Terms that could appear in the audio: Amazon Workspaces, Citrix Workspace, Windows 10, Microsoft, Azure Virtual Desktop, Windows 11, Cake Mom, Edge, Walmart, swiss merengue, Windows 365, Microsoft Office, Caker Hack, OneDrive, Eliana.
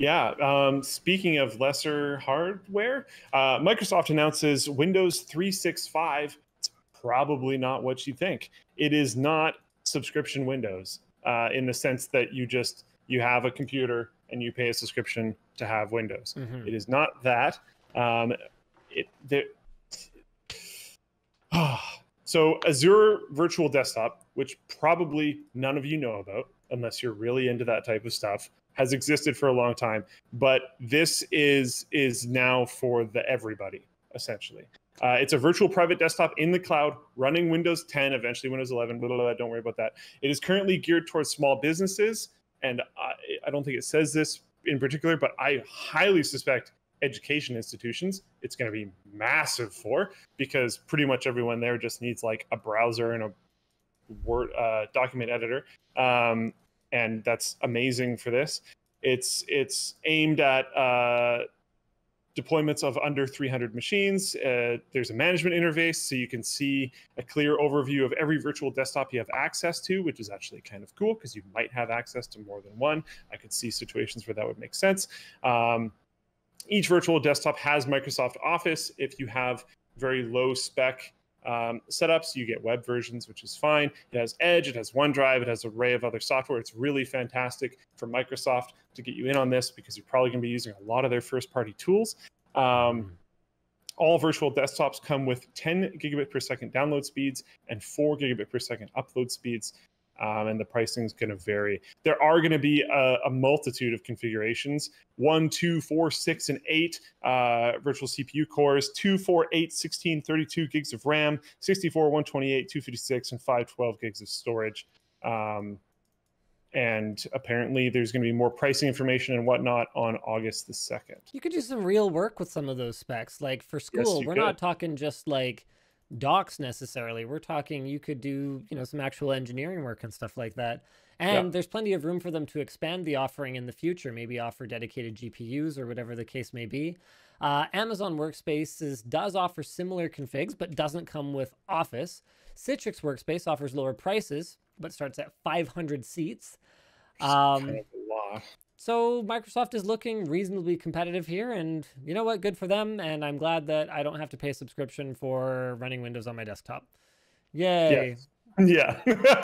Yeah, speaking of lesser hardware, Microsoft announces Windows 365. It's probably not what you think. It is not subscription Windows in the sense that you have a computer and you pay a subscription to have Windows. Mm-hmm. It is not that. So Azure Virtual Desktop, which probably none of you know about, unless you're really into that type of stuff, has existed for a long time, but this is now for the everybody, essentially. It's a virtual private desktop in the cloud running Windows 10, eventually Windows 11, blah, blah, blah, don't worry about that. It is currently geared towards small businesses, and I don't think it says this in particular, but I highly suspect education institutions it's going to be massive for, because pretty much everyone there just needs like a browser and a Word document editor. And that's amazing for this. It's aimed at deployments of under 300 machines. There's a management interface, so you can see a clear overview of every virtual desktop you have access to, which is actually kind of cool because you might have access to more than one. I could see situations where that would make sense. Each virtual desktop has Microsoft Office. If you have very low spec setups, you get web versions, which is fine. It has Edge, it has OneDrive, it has an array of other software. It's really fantastic for Microsoft to get you in on this, because you're probably going to be using a lot of their first-party tools. All virtual desktops come with 10 gigabit per second download speeds and 4 gigabit per second upload speeds, and the pricing is going to vary. There are going to be a multitude of configurations: 1, 2, 4, 6, and 8 virtual CPU cores, 2, 4, 8, 16, 32 gigs of RAM, 64, 128, 256, and 512 gigs of storage. And apparently there's going to be more pricing information and whatnot on August the 2nd. You could do some real work with some of those specs. Like for school, yes, we're not talking just like docs necessarily. We're talking you could do, you know, some actual engineering work and stuff like that. And there's plenty of room for them to expand the offering in the future, maybe offer dedicated GPUs or whatever the case may be. Amazon Workspaces does offer similar configs, but doesn't come with Office. Citrix Workspace offers lower prices, but starts at 500 seats. Kind of a lot. So Microsoft is looking reasonably competitive here, and you know what? Good for them, and I'm glad that I don't have to pay a subscription for running Windows on my desktop. Yay. Yeah.